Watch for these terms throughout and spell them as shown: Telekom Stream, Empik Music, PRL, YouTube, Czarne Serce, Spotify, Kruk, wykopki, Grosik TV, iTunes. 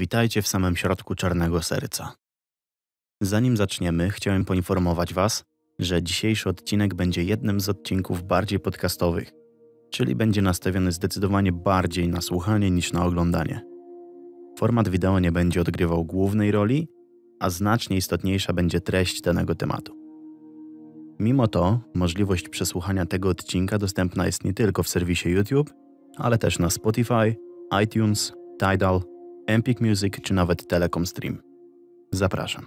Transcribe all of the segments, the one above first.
Witajcie w samym środku Czarnego Serca. Zanim zaczniemy, chciałem poinformować Was, że dzisiejszy odcinek będzie jednym z odcinków bardziej podcastowych, czyli będzie nastawiony zdecydowanie bardziej na słuchanie niż na oglądanie. Format wideo nie będzie odgrywał głównej roli, a znacznie istotniejsza będzie treść danego tematu. Mimo to możliwość przesłuchania tego odcinka dostępna jest nie tylko w serwisie YouTube, ale też na Spotify, iTunes, Tidal, Empik Music czy nawet Telekom Stream. Zapraszam.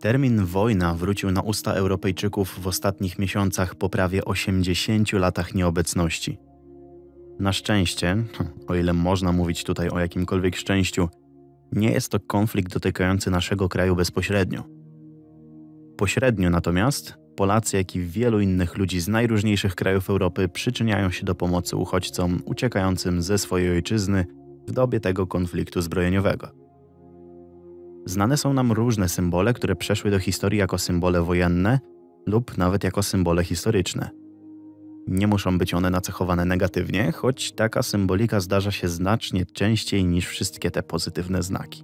Termin wojna wrócił na usta Europejczyków w ostatnich miesiącach po prawie 80 latach nieobecności. Na szczęście, o ile można mówić tutaj o jakimkolwiek szczęściu, nie jest to konflikt dotykający naszego kraju bezpośrednio. Pośrednio natomiast Polacy, jak i wielu innych ludzi z najróżniejszych krajów Europy przyczyniają się do pomocy uchodźcom uciekającym ze swojej ojczyzny w dobie tego konfliktu zbrojeniowego. Znane są nam różne symbole, które przeszły do historii jako symbole wojenne lub nawet jako symbole historyczne. Nie muszą być one nacechowane negatywnie, choć taka symbolika zdarza się znacznie częściej niż wszystkie te pozytywne znaki.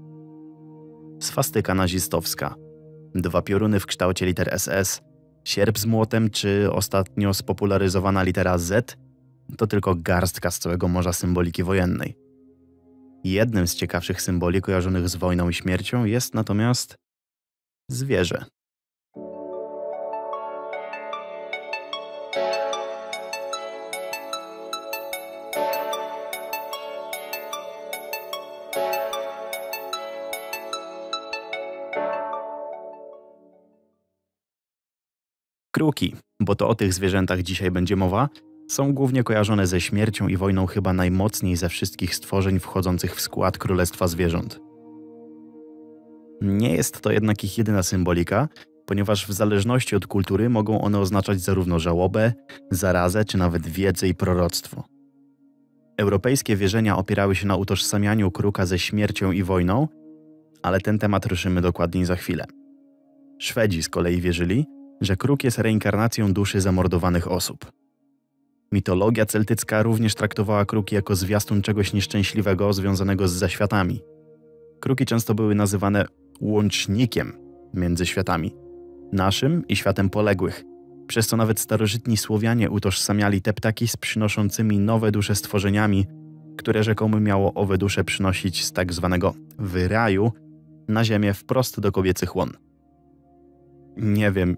Swastyka nazistowska, dwa pioruny w kształcie liter SS, sierp z młotem czy ostatnio spopularyzowana litera Z to tylko garstka z całego morza symboliki wojennej. Jednym z ciekawszych symboli kojarzonych z wojną i śmiercią jest natomiast zwierzę. Kruki, bo to o tych zwierzętach dzisiaj będzie mowa, są głównie kojarzone ze śmiercią i wojną chyba najmocniej ze wszystkich stworzeń wchodzących w skład Królestwa Zwierząt. Nie jest to jednak ich jedyna symbolika, ponieważ w zależności od kultury mogą one oznaczać zarówno żałobę, zarazę czy nawet wiedzę i proroctwo. Europejskie wierzenia opierały się na utożsamianiu kruka ze śmiercią i wojną, ale ten temat ruszymy dokładniej za chwilę. Szwedzi z kolei wierzyli, że kruk jest reinkarnacją duszy zamordowanych osób. Mitologia celtycka również traktowała kruki jako zwiastun czegoś nieszczęśliwego związanego z zaświatami. Kruki często były nazywane łącznikiem między światami, naszym i światem poległych, przez co nawet starożytni Słowianie utożsamiali te ptaki z przynoszącymi nowe dusze stworzeniami, które rzekomo miało owe dusze przynosić z tak zwanego wyraju na ziemię wprost do kobiecych łon. Nie wiem,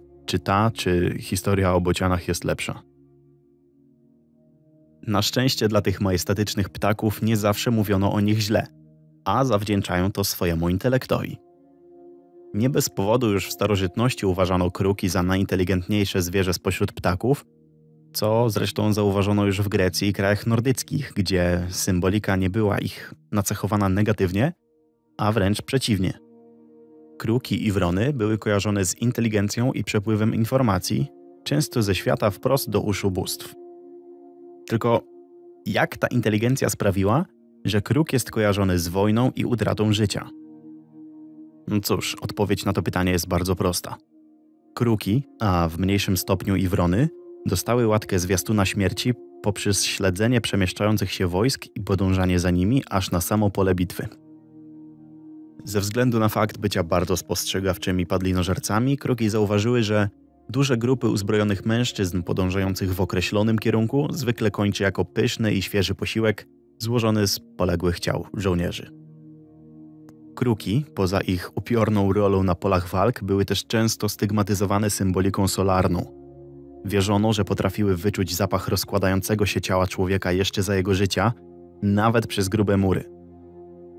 czy historia o bocianach jest lepsza. Na szczęście dla tych majestatycznych ptaków nie zawsze mówiono o nich źle, a zawdzięczają to swojemu intelektowi. Nie bez powodu już w starożytności uważano kruki za najinteligentniejsze zwierzę spośród ptaków, co zresztą zauważono już w Grecji i krajach nordyckich, gdzie symbolika nie była ich nacechowana negatywnie, a wręcz przeciwnie. Kruki i wrony były kojarzone z inteligencją i przepływem informacji, często ze świata wprost do uszu bóstw. Tylko jak ta inteligencja sprawiła, że kruk jest kojarzony z wojną i utratą życia? No cóż, odpowiedź na to pytanie jest bardzo prosta. Kruki, a w mniejszym stopniu i wrony, dostały łatkę zwiastuna śmierci poprzez śledzenie przemieszczających się wojsk i podążanie za nimi aż na samo pole bitwy. Ze względu na fakt bycia bardzo spostrzegawczymi padlinożercami, kruki zauważyły, że duże grupy uzbrojonych mężczyzn podążających w określonym kierunku zwykle kończy jako pyszny i świeży posiłek złożony z poległych ciał żołnierzy. Kruki, poza ich upiorną rolą na polach walk, były też często stygmatyzowane symboliką solarną. Wierzono, że potrafiły wyczuć zapach rozkładającego się ciała człowieka jeszcze za jego życia, nawet przez grube mury.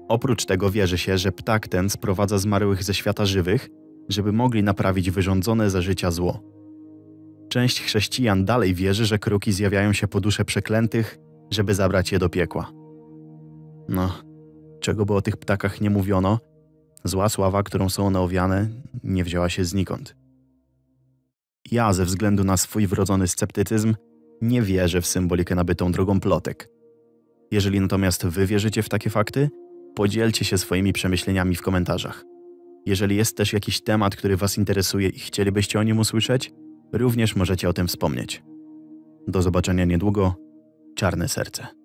Oprócz tego wierzy się, że ptak ten sprowadza zmarłych ze świata żywych, żeby mogli naprawić wyrządzone za życia zło. Część chrześcijan dalej wierzy, że kruki zjawiają się po dusze przeklętych, żeby zabrać je do piekła. No, czego by o tych ptakach nie mówiono, zła sława, którą są one owiane, nie wzięła się znikąd. Ja, ze względu na swój wrodzony sceptycyzm, nie wierzę w symbolikę nabytą drogą plotek. Jeżeli natomiast wy wierzycie w takie fakty, podzielcie się swoimi przemyśleniami w komentarzach. Jeżeli jest też jakiś temat, który Was interesuje i chcielibyście o nim usłyszeć, również możecie o tym wspomnieć. Do zobaczenia niedługo. Czarne Serce.